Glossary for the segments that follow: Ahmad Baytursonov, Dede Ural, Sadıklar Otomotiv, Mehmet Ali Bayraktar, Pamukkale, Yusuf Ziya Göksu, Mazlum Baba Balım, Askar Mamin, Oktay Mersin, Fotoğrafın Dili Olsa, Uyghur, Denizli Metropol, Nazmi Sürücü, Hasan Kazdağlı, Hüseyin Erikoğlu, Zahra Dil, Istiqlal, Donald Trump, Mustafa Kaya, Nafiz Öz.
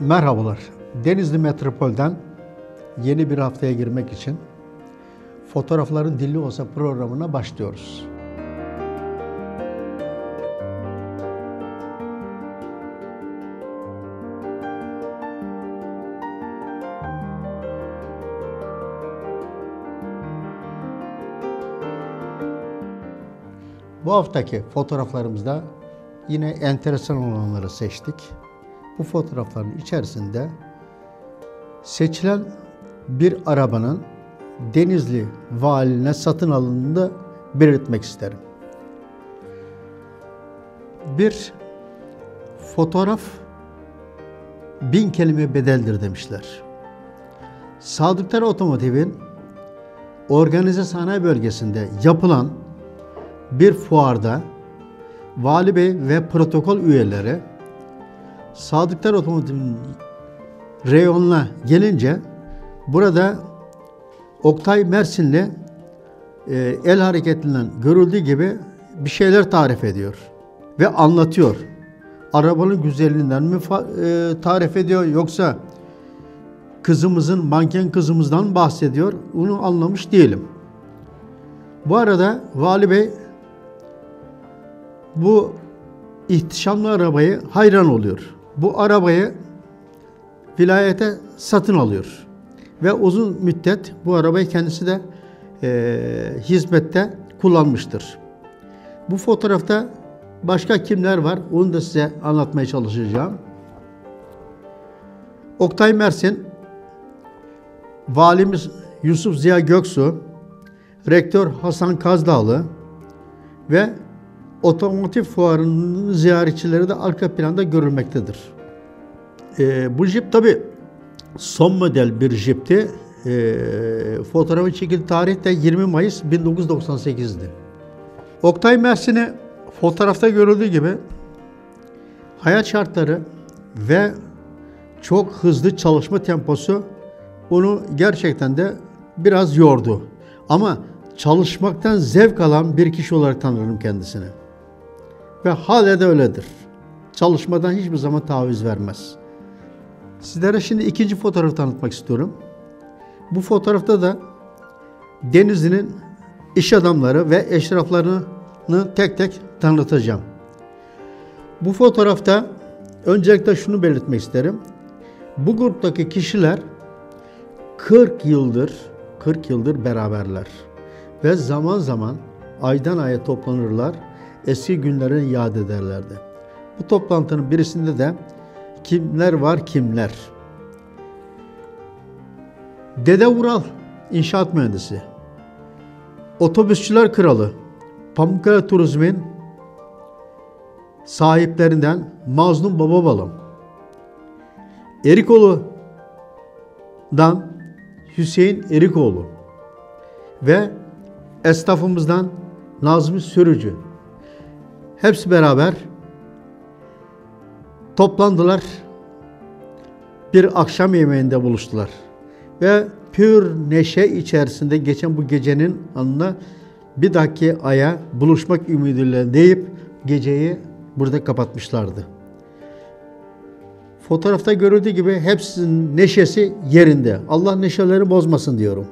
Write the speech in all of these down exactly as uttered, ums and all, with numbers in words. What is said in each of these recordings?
Merhabalar. Denizli Metropol'den yeni bir haftaya girmek için Fotoğrafların Dili Olsa programına başlıyoruz. Bu haftaki fotoğraflarımızda yine enteresan olanları seçtik. Bu fotoğrafların içerisinde seçilen bir arabanın Denizli valine satın alındığını belirtmek isterim. Bir fotoğraf bin kelime bedeldir demişler. Sadıklar Otomotiv'in organize sanayi bölgesinde yapılan bir fuarda Vali Bey ve protokol üyeleri Sadıklar Otomotiv'in reyonuna gelince burada Oktay Mersin'le e, el hareketinden görüldüğü gibi bir şeyler tarif ediyor ve anlatıyor. Arabanın güzelliğinden mi e, tarif ediyor yoksa kızımızın, manken kızımızdan bahsediyor, onu anlamış değilim. Bu arada Vali Bey bu ihtişamlı arabayı hayran oluyor. Bu arabayı vilayete satın alıyor. Ve uzun müddet bu arabayı kendisi de e, hizmette kullanmıştır. Bu fotoğrafta başka kimler var onu da size anlatmaya çalışacağım. Oktay Mersin, Valimiz Yusuf Ziya Göksu, Rektör Hasan Kazdağlı ve otomotiv fuarının ziyaretçileri de arka planda görülmektedir. E, bu jip tabi son model bir jipti. E, fotoğrafın çekildiği tarih de yirmi Mayıs bin dokuz yüz doksan sekiz'di. Oktay Mersin'i fotoğrafta görüldüğü gibi hayat şartları ve çok hızlı çalışma temposu onu gerçekten de biraz yordu. Ama çalışmaktan zevk alan bir kişi olarak tanırım kendisini. Ve hala da öyledir. Çalışmadan hiçbir zaman taviz vermez. Sizlere şimdi ikinci fotoğrafı tanıtmak istiyorum. Bu fotoğrafta da Denizli'nin iş adamları ve eşraflarını tek tek tanıtacağım. Bu fotoğrafta öncelikle şunu belirtmek isterim. Bu gruptaki kişiler kırk yıldır kırk yıldır beraberler ve zaman zaman aydan aya toplanırlar, eski günlerini yad ederlerdi. Bu toplantının birisinde de kimler var kimler? Dede Ural inşaat mühendisi, otobüsçüler kralı, Pamukkale Turizm'in sahiplerinden Mazlum Baba Balım, Erikoğlu'dan Hüseyin Erikoğlu ve esnafımızdan Nazmi Sürücü. Hepsi beraber toplandılar, bir akşam yemeğinde buluştular ve pür neşe içerisinde geçen bu gecenin anına bir dahaki aya buluşmak ümidiyle deyip geceyi burada kapatmışlardı. Fotoğrafta görüldüğü gibi hepsinin neşesi yerinde. Allah neşelerini bozmasın diyorum.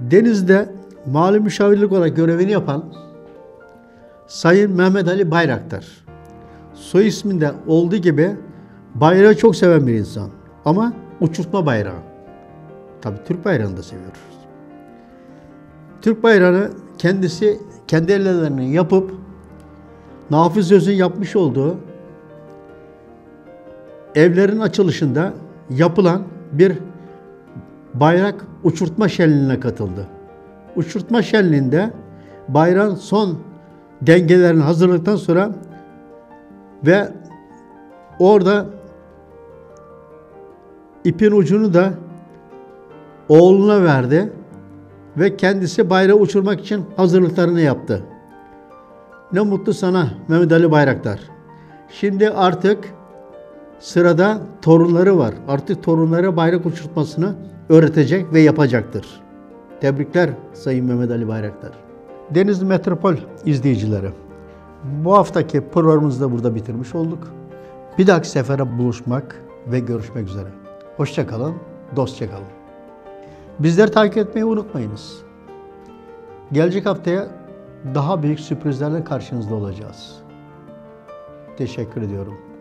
Denizli'de mali müşavirlik olarak görevini yapan Sayın Mehmet Ali Bayraktar. Soy isminde olduğu gibi bayrağı çok seven bir insan. Ama uçurtma bayrağı. Tabii Türk bayrağını da seviyoruz. Türk bayrağını kendisi kendi ellerine yapıp Nafiz Öz'ün yapmış olduğu evlerin açılışında yapılan bir bayrak uçurtma şenliğine katıldı. Uçurtma şenliğinde bayrağın son dengelerini hazırladıktan sonra ve orada ipin ucunu da oğluna verdi ve kendisi bayrağı uçurmak için hazırlıklarını yaptı. Ne mutlu sana Mehmet Ali Bayraktar. Şimdi artık sırada torunları var. Artık torunlara bayrak uçurtmasını öğretecek ve yapacaktır. Tebrikler Sayın Mehmet Ali Bayraktar. Denizli Metropol izleyicileri, bu haftaki programımızı da burada bitirmiş olduk. Bir dahaki sefere buluşmak ve görüşmek üzere. Hoşça kalın, dostça kalın. Bizleri takip etmeyi unutmayınız. Gelecek haftaya daha büyük sürprizlerle karşınızda olacağız. Teşekkür ediyorum.